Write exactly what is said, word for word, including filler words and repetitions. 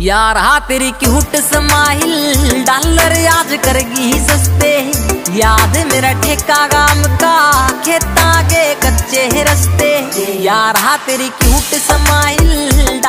यार हा तेरी क्यूट स्माइल डॉलर याद करगी सस्ते, याद मेरा ठेका गाम का खेता के कच्चे रस्ते। यार हा तेरी क्यूट स्माइल